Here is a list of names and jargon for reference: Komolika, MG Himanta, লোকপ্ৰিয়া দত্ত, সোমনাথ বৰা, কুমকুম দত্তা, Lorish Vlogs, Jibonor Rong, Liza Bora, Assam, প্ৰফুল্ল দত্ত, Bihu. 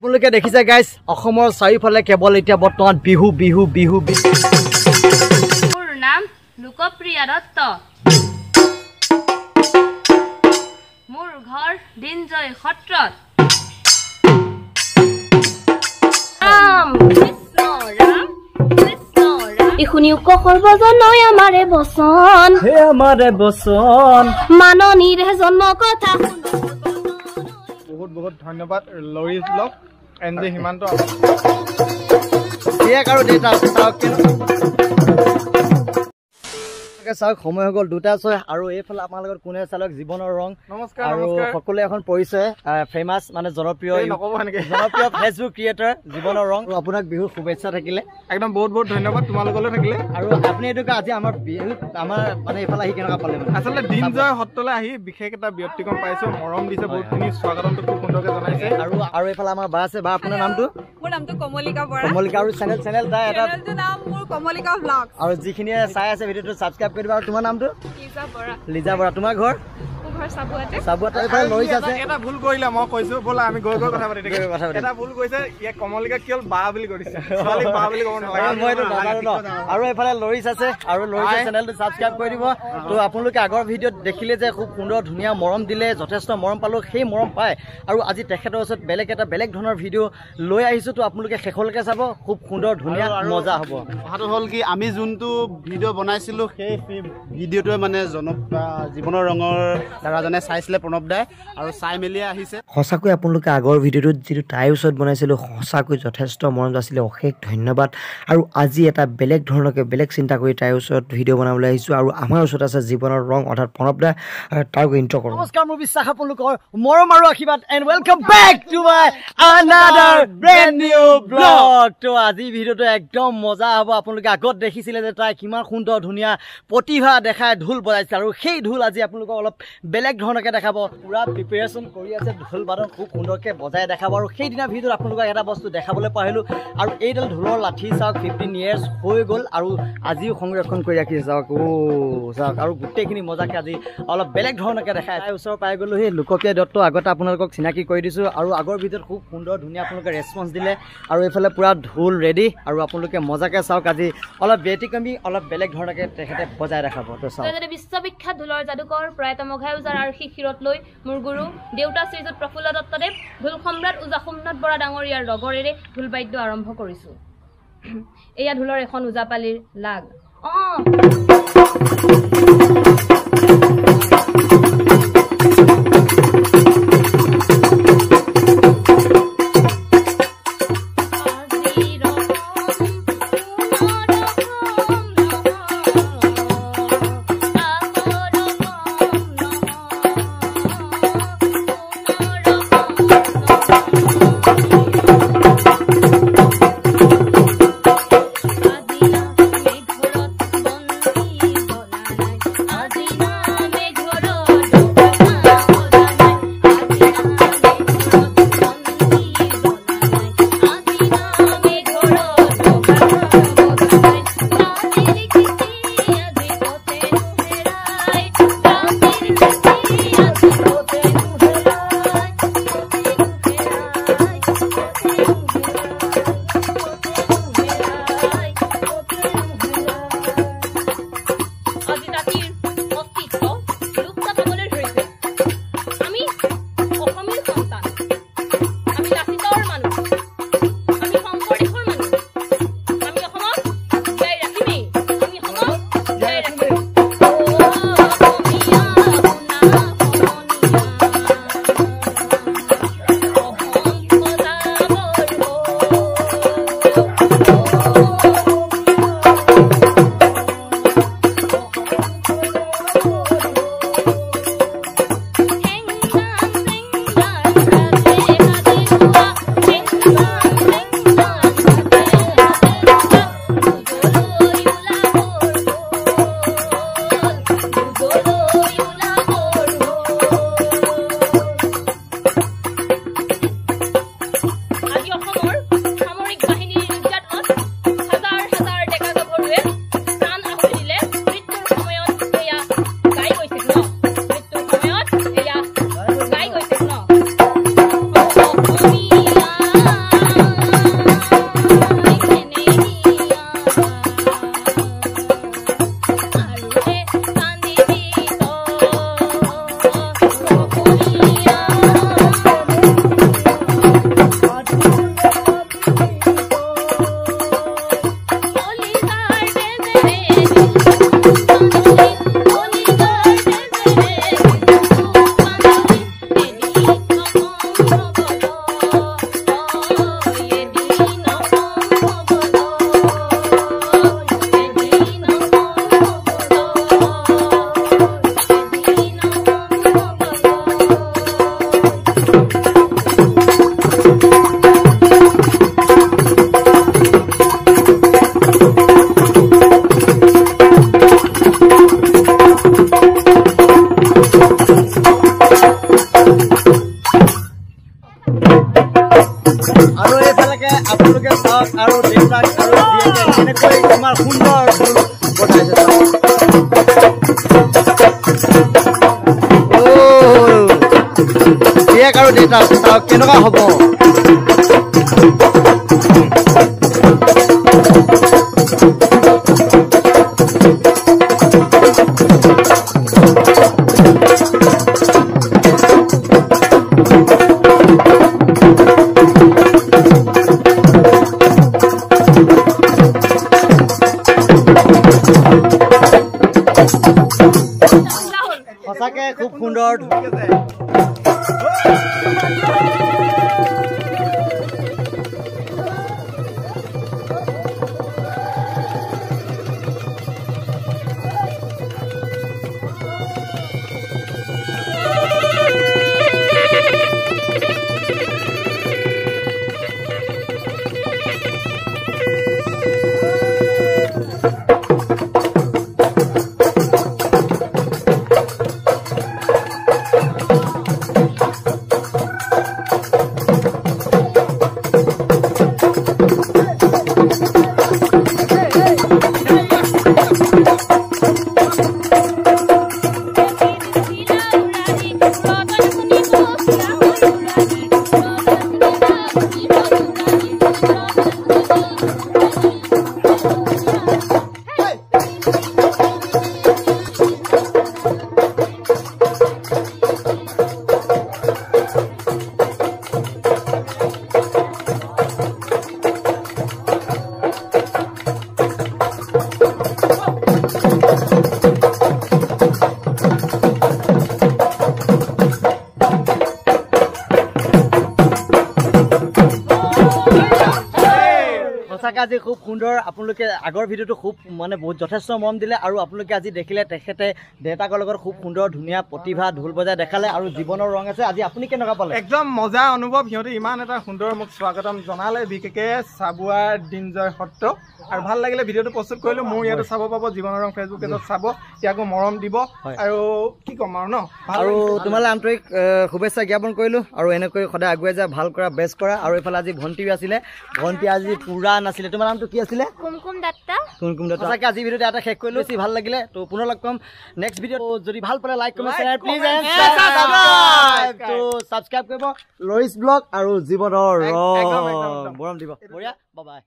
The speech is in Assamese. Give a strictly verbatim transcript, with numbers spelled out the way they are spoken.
আপোনালোকে দেখিছে গাইস অসমৰ চাৰিফালে কেৱল এটা বৰ্তমান বিহু বিহু বিহু মোৰ নাম লোকপ্ৰিয়া দত্ত মোৰ ঘৰ দিনজয় খট্ৰত আম কৃষ্ণ ৰাম কৃষ্ণ ৰাম ইখুনি ক সৰ্বজন আমাৰে বচন হে আমাৰে বচন মাননীৰ জন্ম কথা বহুত বহুত ধন্যবাদ লৰি blog and the Himanto. Yeah, I data. So, Aru Eiffel Amalgar Kuna Salak Jibonor Rong. Namaskar. Pakule Akon Poise, famous man Zonopio. Zonopio Facebook creator Jibonor Rong. Apunak Bihu Kubetsa Rakile. I don't board board to know what Malagol Rakile. Aru Apne to Gazi Amar Bihu, Amar Manefala Hikanapal. Asala Dinza Hotola, he became a Bioticon Paiso, Morom disabled Tinis Swagaran to Kundok. Aru Arifalama Base Bapunamdu. Komolika channel channel da eta Komolika vlog aru jikhine sai ase video to subscribe koriba tuma naam to Liza Bora Liza Bora tuma ghor ghor sabuate sabuate eta noise ase eta bhul koila mo koisu bola ami goi goi kotha pati eta bhul koise ye Komolika kiol ba boli korisa sali ba boli kon hoy moi to dagaro aru efale loris ase aru loris channel to subscribe koribo to apunuke agor video dekhile je khub sundor dhuniya morom dile jothesto morom palo sei morom pai aru aji tekhetor osot belek eta belek dhonor video loi aisu to apunuke খেখলকে যাব খুব সুন্দর ধুনিয়া মজা হবো কথাটো হল কি আমি জুনটো ভিডিও বনাইছিল সেই ভিডিওটো মানে জীৱনৰ ৰঙৰ দাৰাজনে চাইছিলে প্ৰণৱ দাই আৰু চাই মেলি আহিছে হসাকৈ আপোনালোকে আগৰ ভিডিওটো যেটো টাইউছত বনাইছিল হসাকৈ যথেষ্ট মৰম আছিল অশেষ ধন্যবাদ আৰু আজি এটা বেলেগ ধৰণকে বেলেগ চিন্তা কৰি টাইউছত ভিডিও বনাবলৈ আহিছো আৰু আমাৰ ওচৰত আছে জীৱনৰ ৰং অৰ্থাৎ প্ৰণৱ দা তাক ইন্ট্ৰ কৰো নমস্কাৰ মোৰ বিশ্বাস আপোনালোকৰ মৰম আৰু আশীৰ্বাদ and welcome back to my another brand new blog তো আজি ভিডিওটো একদম মজা হ'ব আপোনালোকে আগত দেখিছিলে যে তাই কিমান সুন্দৰ ধুনিয়া প্ৰতিভা দেখায় ঢোল বজাইছে আৰু সেই ঢোল আজি আপোনালোকক অলপ বেলেগ ধৰণকে দেখাব পুৰা প্ৰিপাৰেচন কৰি আছে ঢোল বাদন খুব সুন্দৰকে বজাই দেখাব আৰু সেই দিনা ভিডিওত আপোনালোকক এটা বস্তু দেখাবলৈ পাইলো আৰু এইডাল ঢোলৰ লাঠি চাওক fifteen ইয়াৰ্স হৈ গ'ল আৰু আজিও সংৰক্ষণ কৰি ৰাখিছে চাওক ও চাওক আৰু গোটেইখিনি মজাকে আজি অলপ বেলেগ ধৰণকে দেখায় তাই ওচৰ পাই গ'লো সেই লোকপ্ৰিয়া দত্ত আগত আপোনালোকক চিনাকি কৰি দিছো আৰু আগৰ ভিডিওত খুব সুন্দৰ ধুনিয়া আপোনালোকে ৰেসপন্স দিলে আৰু এফালে পুৰা ঢোল ৰেডি আৰু আপোনালোকে মজাকে চাওক আজি অলপ বেটিকমি অলপ বেলেগ ধৰণকে তেখেতে বজাই ৰাখাব তো চাওক তেখেতে বিশ্ববিখ্যাত ঢোলৰ যাদুকৰ প্ৰায়তম ঘাই উজাৰ আৰু শিৰত লৈ মোৰ গুৰু দেউতা শ্ৰীযুত প্ৰফুল্ল দত্তদেৱ ঢোল সম্ৰাট উজা সোমনাথ বৰা ডাঙৰীয়াৰ লগৰেৰে ঢোল বাদ্য আৰম্ভ কৰিছো এয়া ঢোলৰ এখন উজাপালিৰ লাগ অ আৰু এফালেকে আপোনালোকে চাওক আৰু দেউতাক আৰু দিয়েকে এনেকৈ তোমাৰ সুন্দৰ ফুল বনাইছে ও দিয়েক আৰু দেউতাক চাওক কেনেকা হ'ব খুব সুন্দৰ আজি খুব সুন্দৰ আপোনালোকে আগৰ ভিডিওটো খুব মানে বহুত যথেষ্ট মন দিলে আৰু আপোনালোকে আজি দেখিলে তেখেতে দেতাকৰ লগত খুব সুন্দৰ ধুনিয়া প্ৰতিভা ঢোল বজাই দেখালে আৰু জীৱনৰ ৰং আছে আজি আপুনি কেনেকা পালে একদম মজা অনুভৱ হিয়তে ইমান এটা সুন্দৰ মোক স্বাগতম জনালে বিকেকে সাবুৱা দিনজয় হট্টো আৰু ভাল লাগিলে ভিডিওটো প্ৰস্তুত কৰিলো মোৰ ইয়াতে চাব পাব জীৱনৰ ৰং ফেচবুক পেজত চাব ইয়াকো মৰম দিব আৰু কি কম আৰু ন আৰু তোমালে আন্তৰিক শুভেচ্ছা জ্ঞাপন কৰিলো আৰু এনেকৈ সদায় আগুৱাই যা ভাল কৰা বেছ কৰা আৰু এফালে আজি ভন্টি আছিলে ভন্টি আজি পুৰা নাছিল তোমার নাম তো কি আছিল কুমকুম দত্তা কুমকুম দত্তা আচ্ছা আজি ভিডিওতে এটা শেষ কৰিলো সি ভাল লাগিলে তো পুনৰ লগ পাম নেক্সট ভিডিও যদি ভাল পালে like comment share please and subscribe তো সাবস্ক্ৰাইব কৰিব লৰিস ব্লগ আৰু জীৱনৰ ৰং বৰম দিব বঢ়িয়া বাই বাই